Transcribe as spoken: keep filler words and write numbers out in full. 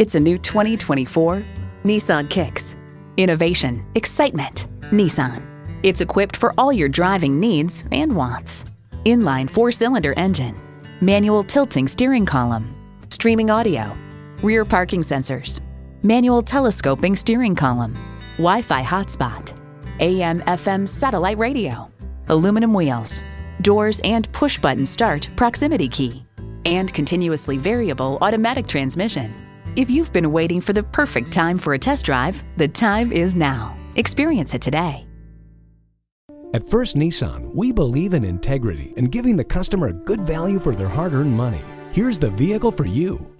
It's a new twenty twenty-four Nissan Kicks. Innovation, excitement, Nissan. It's equipped for all your driving needs and wants. Inline four-cylinder engine, manual tilting steering column, streaming audio, rear parking sensors, manual telescoping steering column, Wi-Fi hotspot, A M F M satellite radio, aluminum wheels, doors and push-button start proximity key, and continuously variable automatic transmission. If you've been waiting for the perfect time for a test drive, the time is now. Experience it today. At First Nissan, we believe in integrity and giving the customer a good value for their hard-earned money. Here's the vehicle for you.